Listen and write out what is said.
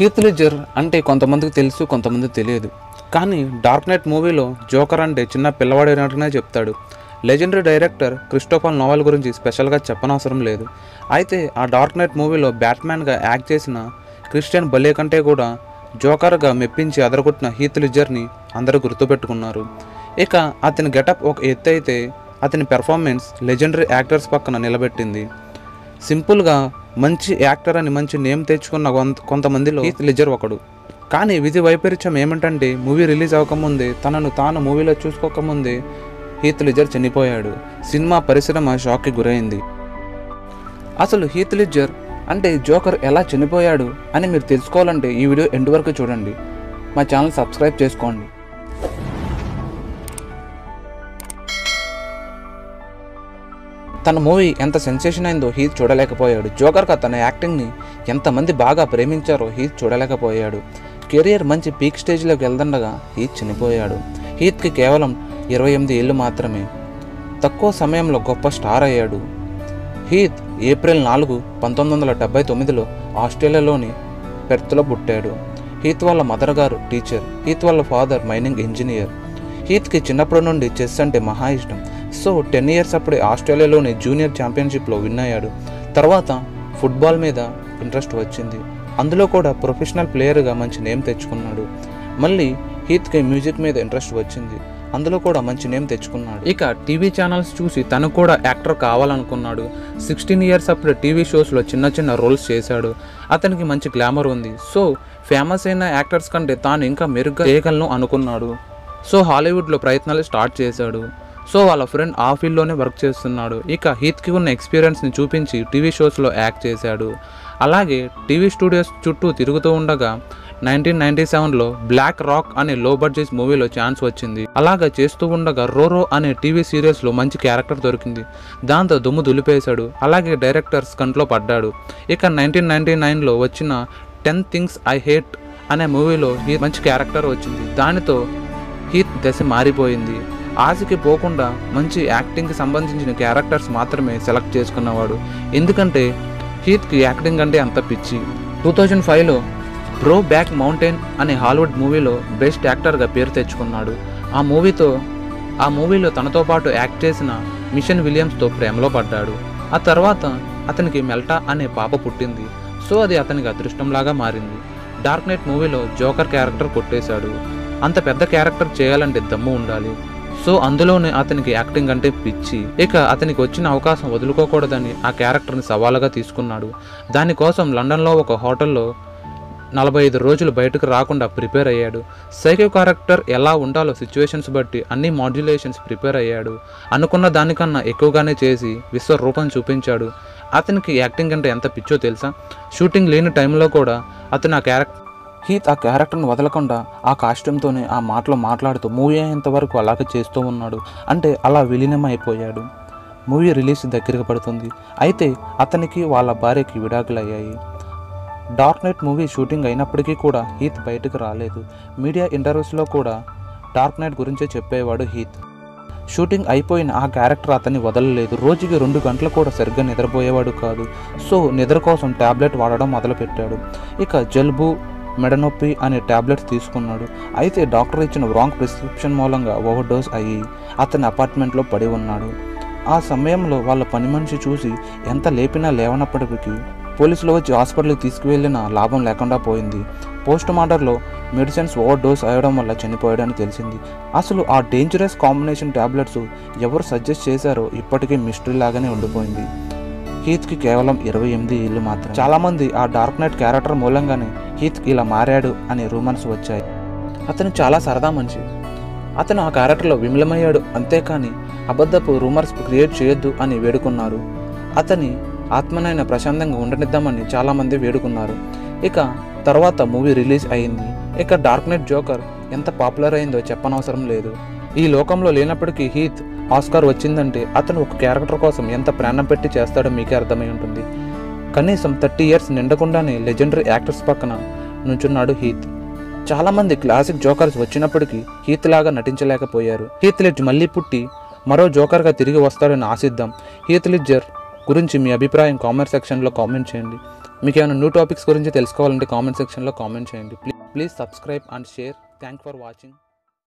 Heath ledger అంటే కొంతమందికి తెలుసు, కొంతమంది తెలియదు. కానీ డార్క్ నైట్ మూవీలో జోకర్ అంటే చిన్న పిల్లవాడు అయినట్టుగానే చెప్తాడు. లెజెండరీ డైరెక్టర్ క్రిస్టోఫర్ నోవల్ గురించి స్పెషల్గా చెప్పనవసరం లేదు. అయితే ఆ డార్క్ నైట్ మూవీలో బ్యాట్మ్యాన్గా యాక్ట్ చేసిన క్రిస్టియన్ బేల్ కంటే కూడా జోకర్గా మెప్పించి అదరగొట్టిన హీత్ లెడ్జర్ని అందరూ గుర్తుపెట్టుకున్నారు. ఇక అతని గెటప్ ఒక ఎత్తు అయితే అతని పెర్ఫార్మెన్స్ లెజెండరీ యాక్టర్స్ పక్కన నిలబెట్టింది. సింపుల్గా మంచి యాక్టర్ అని మంచి నేమ్ తెచ్చుకున్న కొంతమందిలో హీత్ లెడ్జర్ ఒకడు. కానీ విధి వైపరీత్యం ఏమిటంటే మూవీ రిలీజ్ అవ్వకముందే, తనను తాను మూవీలో చూసుకోకముందే హీత్ లెడ్జర్ చనిపోయాడు. సినిమా పరిశ్రమ షాక్కి గురైంది. అసలు హీత్ లెడ్జర్ అంటే జోకర్ ఎలా చనిపోయాడు అని మీరు తెలుసుకోవాలంటే ఈ వీడియో ఎండ్ వరకు చూడండి. మా ఛానల్ సబ్స్క్రైబ్ చేసుకోండి. తన మూవీ ఎంత సెన్సేషన్ అయిందో హీత్ చూడలేకపోయాడు. జోకర్గా తన యాక్టింగ్ని ఎంతమంది బాగా ప్రేమించారో హీత్ చూడలేకపోయాడు. కెరియర్ మంచి పీక్ స్టేజ్లోకి వెళ్తుండగా హీత్ చనిపోయాడు. హీత్కి కేవలం 28 ఏళ్ళు మాత్రమే. తక్కువ సమయంలో గొప్ప స్టార్ అయ్యాడు. హీత్ ఏప్రిల్ 4, 1979లో ఆస్ట్రేలియాలోని పెర్త్లో పుట్టాడు. హీత్ వాళ్ళ మదర్ గారు టీచర్, హీత్ వాళ్ళ ఫాదర్ మైనింగ్ ఇంజనీర్. హీత్కి చిన్నప్పటి నుండి చెస్ అంటే మహా ఇష్టం. సో 10 years అప్పుడే ఆస్ట్రేలియాలోని జూనియర్ ఛాంపియన్షిప్లో విన్ అయ్యాడు. తర్వాత ఫుట్బాల్ మీద ఇంట్రెస్ట్ వచ్చింది. అందులో కూడా ప్రొఫెషనల్ ప్లేయర్గా మంచి నేమ్ తెచ్చుకున్నాడు. మళ్ళీ హీత్కి మ్యూజిక్ మీద ఇంట్రెస్ట్ వచ్చింది. అందులో కూడా మంచి నేమ్ తెచ్చుకున్నాడు. ఇక టీవీ ఛానల్స్ చూసి తను కూడా యాక్టర్ కావాలనుకున్నాడు. 16 years అప్పుడే టీవీ షోస్లో చిన్న చిన్న రోల్స్ చేశాడు. అతనికి మంచి గ్లామర్ ఉంది. సో ఫేమస్ అయిన యాక్టర్స్ కంటే తాను ఇంకా మెరుగ్గా చేయగలను అనుకున్నాడు. సో హాలీవుడ్లో ప్రయత్నాలు స్టార్ట్ చేశాడు. సో వాళ్ళ ఫ్రెండ్ ఆ ఫీల్డ్లోనే వర్క్ చేస్తున్నాడు. ఇక హీత్కి ఉన్న ఎక్స్పీరియన్స్ని చూపించి టీవీ షోస్లో యాక్ట్ చేశాడు. అలాగే టీవీ స్టూడియోస్ చుట్టూ తిరుగుతూ ఉండగా 1997లో బ్లాక్ రాక్ అనే లో బడ్జెట్ మూవీలో ఛాన్స్ వచ్చింది. అలాగా చేస్తూ ఉండగా రోరో అనే టీవీ సీరియస్లో మంచి క్యారెక్టర్ దొరికింది. దాంతో దుమ్ము దులిపేశాడు. అలాగే డైరెక్టర్స్ కంట్లో పడ్డాడు. ఇక 1999లో వచ్చిన 10 Things I Hate అనే మూవీలో హీత్ మంచి క్యారెక్టర్ వచ్చింది. దానితో హీత్ దశ మారిపోయింది. ఆశకి పోకుండా మంచి యాక్టింగ్కి సంబంధించిన క్యారెక్టర్స్ మాత్రమే సెలెక్ట్ చేసుకున్నవాడు. ఎందుకంటే హీత్కి యాక్టింగ్ అంటే అంత పిచ్చి. 2005లో బ్రో బ్యాక్ మౌంటైన్ అనే హాలీవుడ్ మూవీలో బెస్ట్ యాక్టర్గా పేరు తెచ్చుకున్నాడు. ఆ మూవీలో తనతో పాటు యాక్ట్ చేసిన మిషన్ విలియమ్స్తో ప్రేమలో పడ్డాడు. ఆ తర్వాత అతనికి మెల్టా అనే పాప పుట్టింది. సో అది అతనికి అదృష్టంలాగా మారింది. డార్క్ నైట్ మూవీలో జోకర్ క్యారెక్టర్ కొట్టేశాడు. అంత పెద్ద క్యారెక్టర్ చేయాలంటే దమ్ము ఉండాలి. సో అందులోనే అతనికి యాక్టింగ్ అంటే పిచ్చి. ఇక అతనికి వచ్చిన అవకాశం వదులుకోకూడదని ఆ క్యారెక్టర్ని సవాలుగా తీసుకున్నాడు. దానికోసం లండన్లో ఒక హోటల్లో 45 రోజులు బయటకు రాకుండా ప్రిపేర్ అయ్యాడు. సైకో క్యారెక్టర్ ఎలా ఉండాలో సిచ్యువేషన్స్ బట్టి అన్ని మాడ్యులేషన్స్ ప్రిపేర్ అయ్యాడు. అనుకున్న దానికన్నా ఎక్కువగానే చేసి విశ్వరూపం చూపించాడు. అతనికి యాక్టింగ్ అంటే ఎంత పిచ్చో తెలుసా? షూటింగ్ లేని టైంలో కూడా అతను హీత్ ఆ క్యారెక్టర్ను వదలకుండా ఆ కాస్ట్యూమ్తోనే ఆ మాటలో మాట్లాడుతూ మూవీ అయ్యేంత వరకు అలాగే చేస్తూ ఉన్నాడు. అంటే అలా విలీనం అయిపోయాడు. మూవీ రిలీజ్ దగ్గరికి పడుతుంది. అయితే అతనికి వాళ్ళ భార్యకి విడాకులయ్యాయి. డార్క్ నైట్ మూవీ షూటింగ్ అయినప్పటికీ కూడా హీత్ బయటకు రాలేదు. మీడియా ఇంటర్వ్యూస్లో కూడా డార్క్ నైట్ గురించే చెప్పేవాడు హీత్. షూటింగ్ అయిపోయిన ఆ క్యారెక్టర్ అతన్ని వదలలేదు. రోజుకి 2 గంటలు కూడా సరిగ్గా నిద్రపోయేవాడు కాదు. సో నిద్ర కోసం ట్యాబ్లెట్ వాడడం మొదలుపెట్టాడు. ఇక జలుబు, మెడనొప్పి అనే ట్యాబ్లెట్స్ తీసుకున్నాడు. అయితే డాక్టర్ ఇచ్చిన రాంగ్ ప్రిస్క్రిప్షన్ మూలంగా ఓవర్ డోస్ అయ్యి అతని అపార్ట్మెంట్లో పడి ఉన్నాడు. ఆ సమయంలో వాళ్ళ పని మనిషి చూసి ఎంత లేపినా లేవనప్పటికీ పోలీసులు వచ్చి హాస్పిటల్కి తీసుకువెళ్ళినా లాభం లేకుండా పోయింది. పోస్ట్ మార్టంలో మెడిసిన్స్ ఓవర్ డోస్ అయ్యడం వల్ల చనిపోయాడని తెలిసింది. అసలు ఆ డేంజరస్ కాంబినేషన్ ట్యాబ్లెట్స్ ఎవరు సజెస్ట్ చేశారో ఇప్పటికీ మిస్టరీ లాగానే ఉండిపోయింది. హీత్కి కేవలం 28 ఏళ్ళు మాత్రం. చాలామంది ఆ డార్క్ నైట్ క్యారెక్టర్ మూలంగానే హీత్కి ఇలా మారాడు అనే రూమర్స్ వచ్చాయి. అతను చాలా సరదా మనిషి. అతను ఆ క్యారెక్టర్లో విమలమయ్యాడు అంతేకాని అబద్ధపు రూమర్స్ క్రియేట్ చేయొద్దు అని వేడుకున్నారు. అతని ఆత్మనైనా ప్రశాంతంగా ఉండనిద్దామని చాలామంది వేడుకున్నారు. ఇక తర్వాత మూవీ రిలీజ్ అయింది. ఇక డార్క్ నైట్ జోకర్ ఎంత పాపులర్ అయిందో చెప్పనవసరం లేదు. ఈ లోకంలో లేనప్పటికీ హీత్ ఆస్కార్ వచ్చిందంటే అతను ఒక క్యారెక్టర్ కోసం ఎంత ప్రాణం పెట్టి చేస్తాడో మీకే అర్థమై ఉంటుంది. కనీసం 30 years నిండకుండానే లెజెండరీ యాక్టర్స్ పక్కన నుంచున్నాడు హీత్. చాలామంది క్లాసిక్ జోకర్స్ వచ్చినప్పటికీ హీత్ లాగా నటించలేకపోయారు. హీత్ లెడ్జర్ మళ్ళీ పుట్టి మరో జోకర్గా తిరిగి వస్తాడని ఆశిద్దాం. హీత్ లెడ్జర్ గురించి మీ అభిప్రాయం కామెంట్ సెక్షన్లో కామెంట్ చేయండి. మీకు ఏమైనా న్యూ టాపిక్స్ గురించి తెలుసుకోవాలంటే కామెంట్ సెక్షన్లో కామెంట్ చేయండి. Please subscribe and share. Thank for watching.